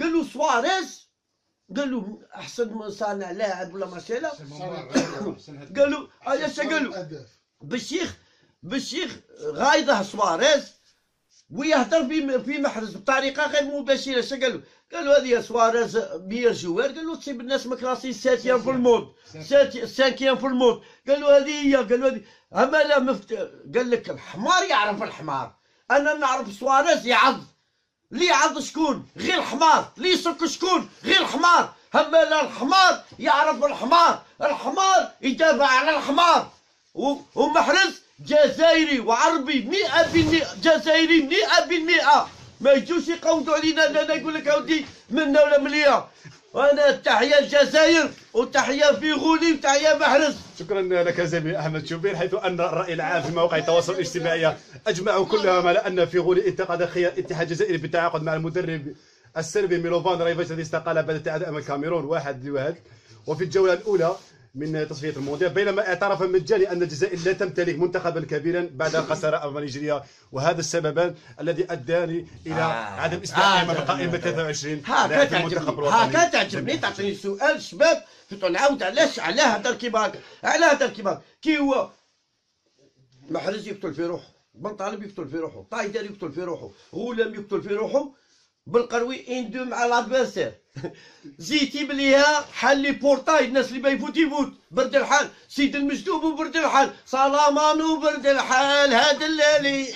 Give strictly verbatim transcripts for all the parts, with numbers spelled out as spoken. قال له سواريز، قال له احسن صانع لاعب ولا ماشي لا، قال له علاش، قال له بالشيخ بالشيخ غايضه سواريز ويهضر في في محرز بطريقه غير مباشره. اش قال له؟ قال له هذه سواريز بير جوار، قال له تصيب الناس مكلاسي الساتيان في المود، الساتيان في المود، قال له هذه هي، قال له هذه عماله مفت... قال لك الحمار يعرف الحمار، انا نعرف سواريز يعض، لي يعض شكون؟ غير الحمار، لي يسك شكون؟ غير الحمار، عماله الحمار يعرف الحمار، الحمار يدافع على الحمار. و... ومحرز جزائري وعربي مئة بالمئة، جزائري مئة بالمئة، ما يجوش يقوضوا علينا انا نقول لك اودي منا ولا مليا. وانا تحية الجزائر وتحية فيغولي وتحية محرز. شكرا لك زميلي احمد شوبير، حيث ان الراي العام في مواقع التواصل الاجتماعي اجمعوا كلهم على ان فيغولي انتقد خيار الاتحاد الجزائري بالتعاقد مع المدرب السربي ميلوفان رايفيتش الذي استقال بعد التعادل امام الكاميرون واحد لواحد وفي الجوله الاولى من تصفية المونديال، بينما اعترف مجاني أن الجزائر لا تمتلك منتخبا كبيرا بعد الخسارة أمام نيجيريا، وهذا السببان الذي أداني إلى آه عدم استقامة آه قائمة ثلاثة وعشرين لاعب في المنتخب الوطني. هاكا تعجبني تعطيني سؤال شباب، نعاود علاش علاه هدر كيما هكا، علاه هدر كيما هكا، كي هو محرز يقتل في روحه، بن طالب يقتل في روحه، طايدار يقتل في روحه، غلام يقتل في روحه، بالقروي اندو مع لادفيرسير، زيتي بليها حلي بورتاي، الناس اللي ما يفوت يفوت، برد الحال، سيد المجدوب وبرد الحال، سلامانو برد الحال، هذا الليلي،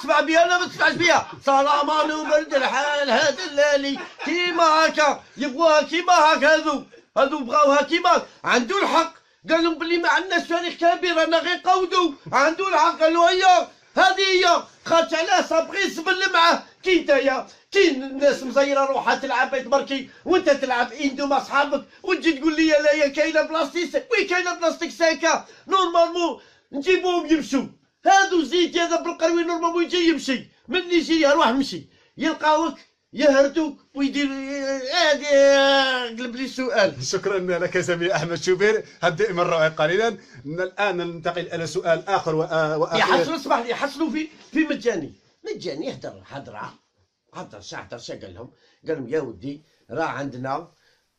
تسمع بيها ولا ما تسمعش بيها؟ سلامانو برد الحال، هذا الليلي، كيما هكا، يبغوها كيما هكا هذو، هذو بغاوها كيما هكا، عندو الحق، قال لهم بلي ما عندناش تاريخ كبير، رانا غير نقودو، عندو الحق، قالوا هي، هذه هي، خاطش علاه صابغيس باللي معاه، كي نتايا كاين الناس مزيره روحها تلعب تبركي وانت تلعب اندو مع صحابك وتجي تقول لي لا هي كاينه بلاستيك، وي كاينه بلاستيك سايكه نورمالمون نجيبوهم يمشوا، هادو زيتي هذا بالقروي نورمالمون يجي يمشي من نيجيريا، روح مشي يلقاوك يهردوك ويدير هادي. قلب لي السؤال. شكرا لك زميلي احمد شوبير، هبدا من الرؤية قليلا. الان ننتقل الى سؤال اخر واخر. يحصلوا اسمح لي يحصلوا في في مجاني، مجاني يهدر هدره حضر شحضر شا قال لهم، قال لهم يا ودي راه عندنا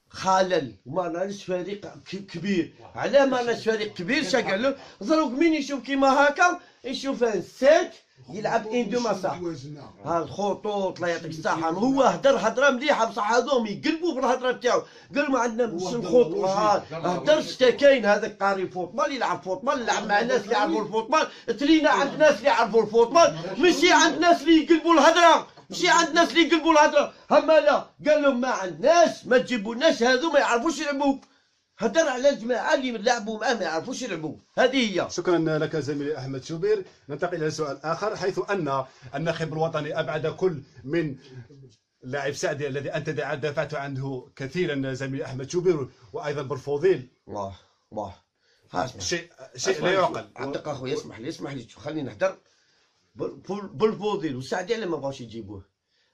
خلل وما ناش فريق كبير، على ما ناش فريق كبير شا قال له دروك مين يشوف كيما هكا يشوف السات يلعب اندو مسا ها الخطوط لا يعطيك الصحه، هو هدر هدره مليحه بصح هذوم يقلبوا في الهدره تاعو، قال ما عندنا مش الخطوط، هدرش حتى كاين هذاك قاري فوتبال يلعب فوتبال، يلعب مع ناس اللي يعرفوا الفوتبال، ترينا عند ناس اللي يعرفوا الفوتبال ماشي عند ناس اللي يقلبوا الهدره، ماشي عند الناس اللي يقلبوا الهضره، هماله قال لهم ما عندناش ما تجيبولناش هذو ما يعرفوش يلعبوا، هدر على الجماعه اللي لعبوا معاه ما يعرفوش يلعبوا، هذه هي. شكرا لك زميلي احمد شوبير، ننتقل الى سؤال اخر، حيث ان الناخب الوطني ابعد كل من اللاعب سعدي الذي انت دافعت عنه كثيرا زميلي احمد شوبير، وايضا برفوضيل. الله الله شيء شيء لا يعقل. عندك اخويا اسمح لي اسمح لي خليني نهدر. بالفوضيل وسعدي على ما بغاوش يجيبوه،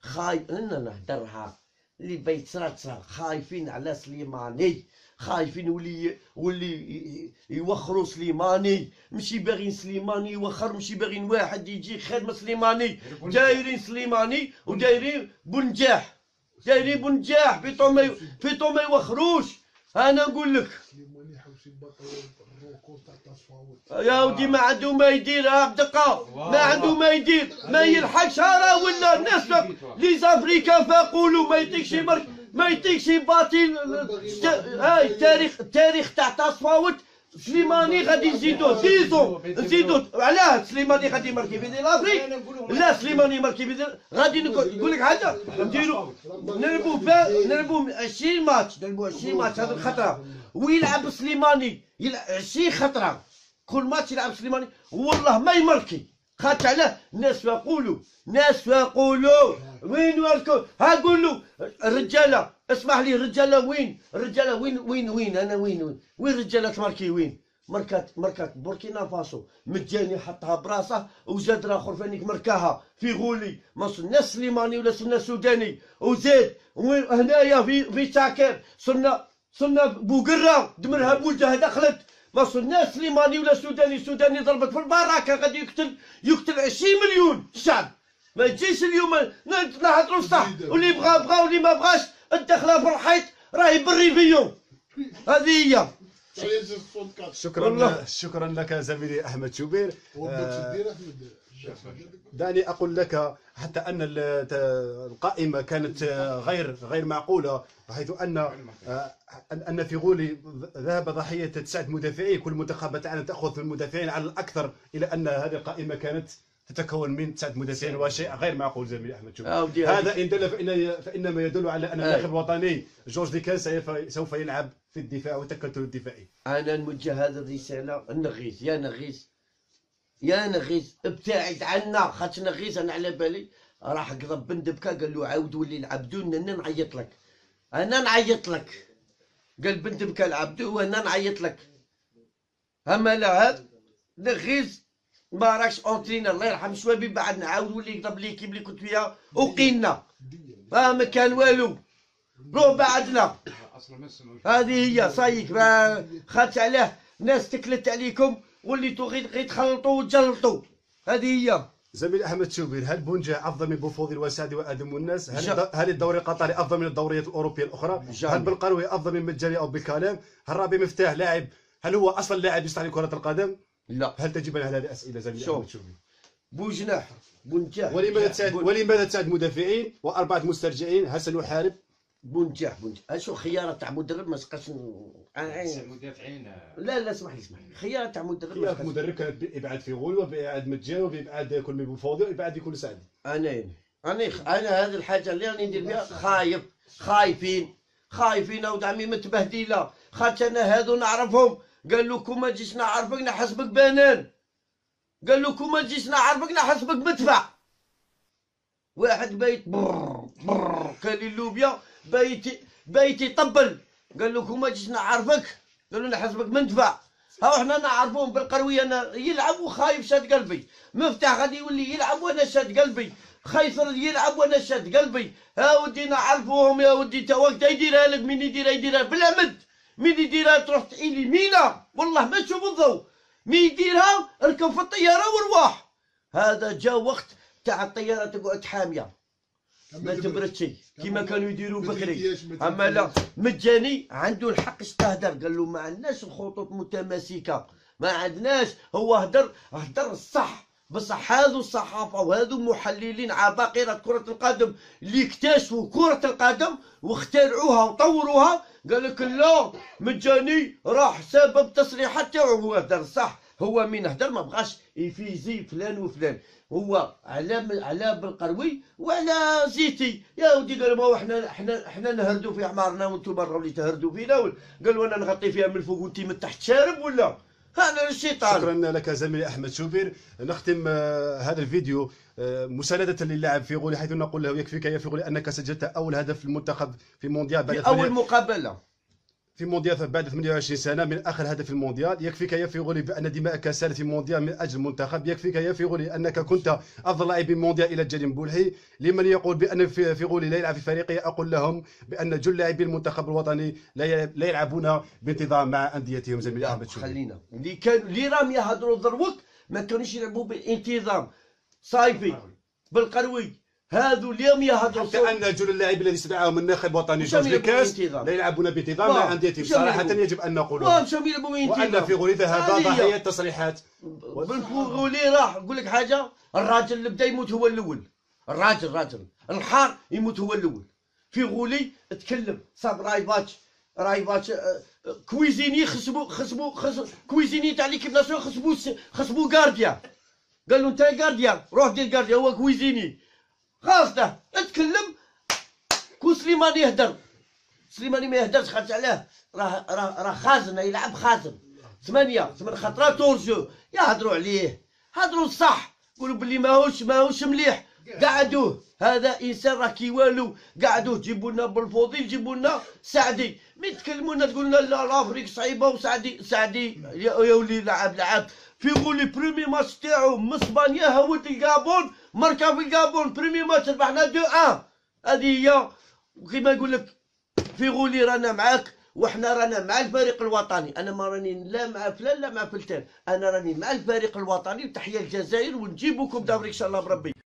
خايف انا نهدرها اللي بيت صرات صرات، خايفين على سليماني، خايفين ولي ولي يوخروا سليماني، ماشي باغيين سليماني يوخر، ماشي باغيين واحد يجي خير من سليماني، دايرين سليماني ودايرين بنجاح، دايرين بنجاح فيتو ما فيتو ما يوخروش. انا نقول لك يا ودي ما عنده ما يدير، ها بدقه ما عنده ما يدير، ما يلحقش، راه ولا الناس لي زافريكان فاقولوا ما يعطيكش برك، ما يعطيكش باطل. هاي التاريخ التاريخ تاع تصفاوت سليماني غادي نزيدوه زيدوه نزيدوه، علاه سليماني غادي يماركي في لافريك؟ لا سليماني يماركي في غادي نقول لك حاجه، نديرو نلعبو نلعبو عشرين ماتش، نلعبو عشرين ماتش هذه الخطره، ويلعب سليماني عشرين خطره كل ماتش يلعب سليماني والله ما يماركي، خاطر علاه الناس يقولوا الناس يقولوا وين وركو، ها قولوا الرجاله اسمح لي الرجاله وين الرجاله وين وين وين انا وين وين وين الرجاله تماركي وين؟ ماركات ماركات بوركينا فاسو مجاني حطها براسه وزاد راه خرفانيك ماركاها في غولي، ما صرنا سليماني ولا صرنا سوداني، وزاد هنايا في في تاكير صرنا صرنا بوقره دمرها بوجهها دخلت، ما صرنا سليماني ولا سوداني، سوداني ضربت في البراكه غادي يقتل يقتل عشرين مليون شعب، ما تجيش اليوم نحط له صح، واللي بغا بغا واللي ما بغاش الدخله بالحيط راهي بالريفيون. هذه هي. شكرا شكرا لك زميلي احمد شوبير. دعني اقول لك حتى ان القائمه كانت غير غير معقوله، حيث ان ان فيغولي ذهب ضحيه تسعه مدافعين، كل منتخب تاعنا تاخذ من المدافعين على الاكثر، الى ان هذه القائمه كانت تتكون من تسعه مدافعين، وشيء غير معقول زميلي احمد شوبير. هذا ان دل فإن فانما يدل على ان اللاعب الوطني جورج ديكان سوف يلعب في الدفاع والتكتل الدفاعي. انا نوجه هذه الرساله لنغيس، يا نغيس يا نغيس ابتعد عنا، خاطر نغيس انا على بالي راح قضب بن دبكه قال له عاود ولي لعب دون انا نعيط لك، انا نعيط لك، قال بن دبكه لعب وانا نعيط لك. اما لاعب نغيس ما راكش اونترينر، الله يرحم شوابي بعد نعاود ولي قضب ليكيب اللي كنت فيها وقينا، اه ما كان والو، روح بعدنا. هذه هي صايك، خاطر علاه ناس تكلت عليكم وليتو غير غير تخلطوا وتجلطوا. هذه هي. زميل احمد شوبير، هل بونجا افضل من بوفوضي والسعدي وادم والناس؟ هل, هل الدوري القطري افضل من الدوريات الاوروبيه الاخرى؟ هل بالقروي افضل من مجاني او بكلام؟ هل رابي مفتاح لاعب، هل هو اصلا لاعب يصلح لكره القدم؟ لا. هل تجيب على هذه الاسئله زميل احمد شوبير؟ بوجناح بونجاح، ولماذا تساعد ولماذا تساعد مدافعين واربعه مسترجعين؟ هل سنحارب؟ بونجاح بونجاح اشو خيارة تاع مدرب ما تبقاش مدافعين. لا لا اسمح لي اسمح لي، خيارة تاع مدرب خيارة مدرب كانت بابعاد فيغول وبابعاد مجان وبابعاد كل من بوفوضي وبابعاد كل سعدي. انا انا انا هذه الحاجة اللي راني ندير بها خايف، خايفين خايفين اود عمي متبهدلة، خاطر انا هذو نعرفهم، قال لكم ما تجيش نعرفك نحسبك بنان، قال لكم ما تجيش نعرفك نحسبك مدفع. واحد بايت بر بر كالي اللوبيا بايتي بايتي طبل، قال لكم ما جيتش نعرفك، قالوا لنا حسبك مندفع. ها حنا نعرفوهم بالقرويه، انا يلعب وخايف شاد قلبي، مفتاح غادي يولي يلعب وانا شاد قلبي، خيصر يلعب وانا شاد قلبي. ها ودي نعرفوهم يا ودي، تا وقت يديرها لك، من يديرها يديرها بالعمد، من يديرها تروح تحيلي مينا والله ما تشوف الضوء، من يديرها اركب في الطياره وارواح. هذا جا وقت تاع الطياره تقعد حاميه ما تبردش كيما كانوا يديروا بكري. اما لا مجاني عنده الحق استهدر، قال له ما عندناش الخطوط متماسكه، ما عندناش. هو هدر هدر الصح، بصح هذو الصحافه وهذو محللين عباقره كره القدم اللي اكتشفوا كره القدم واخترعوها وطوروها، قال لك لا مجاني راح سبب تصريحات تاعو. هو هدر الصح، هو من هدر ما بغاش يفيزي فلان وفلان، هو على على بالقروي وعلى زيتي. يا ودي قالوا ما حنا حنا حنا نهردوا في اعمارنا وانتم برا اللي تهردوا فينا، قالوا انا نغطي فيها من الفوق وانت من تحت شارب ولا انا الشيطان. شكرا لك زميلي احمد شوبير. نختم هذا الفيديو مسانده للاعب فيغولي، حيث نقول له يكفيك يا فيغولي انك سجلت اول هدف للمنتخب في مونديال بعد في اول مقابله في مونديال بعد ثمانية وعشرين سنة من آخر هدف المونديال. يكفيك يا فيغولي بأن دماءك سالت في مونديال من أجل المنتخب. يكفيك يا فيغولي أنك كنت أفضل لاعب المونديال إلى جانب بولحي. لمن يقول بأن فيغولي لا يلعب في فريقه أقول لهم بأن جل لاعبي المنتخب الوطني لا يلعبون بانتظام مع أنديتهم. زميلي أحمد شوبير، خلينا اللي كانوا اللي راهم يهضروا ضروك ما كانوش يلعبوا بالانتظام. صايفي بالقروي هذو اليوم يهضروا، حتى ان جل اللاعب الذي استدعاهم الناخب الوطني جورج ديكاس لا يلعبون بانتظام مع انديتهم. صراحه يجب ان نقولها، وان فيغولي ذهب ضحيه التصريحات. فيغولي راح نقول لك حاجه، الراجل اللي بدا يموت هو الاول، الراجل الراجل الحار يموت هو الاول. فيغولي تكلم صاب رايباتش رايباتش كويزيني، خصبو خصبو كويزيني تاع ليكيب ناسيون، خصبو خصبو كارديان، قال له انت كارديان روح دير كارديان. هو كويزيني خاصته اتكلم، كون سليماني يهدر، سليماني ما يهدرش خاطر علاه راه راه راه خازن، يلعب خازن ثمانيه ثمان خطرات تورجو. يهضروا عليه هضروا الصح، يقولوا بلي ماهوش ماهوش مليح، قعدوه. هذا انسان راه كي والو، قعدوه. جيبوا لنا بالفوضي، جيبوا لنا سعدي، مين تكلموا لنا تقول لنا لا لافريك صعيبه وسعدي سعدي يا ولي لعب لعب. فيغولي برومي ماتش تاعو من اسبانيا هاود الكابون، مركا في الكابون برومي ماتش ربحنا اثنين واحد. هذه هي. وكيما نقول لك فيغولي رانا معاك، وحنا رانا مع الفريق الوطني. انا ما راني لا مع فلان لا مع فلتان، انا راني مع الفريق الوطني. وتحيه الجزائر، ونجيبكم دوري ان شاء الله بربي.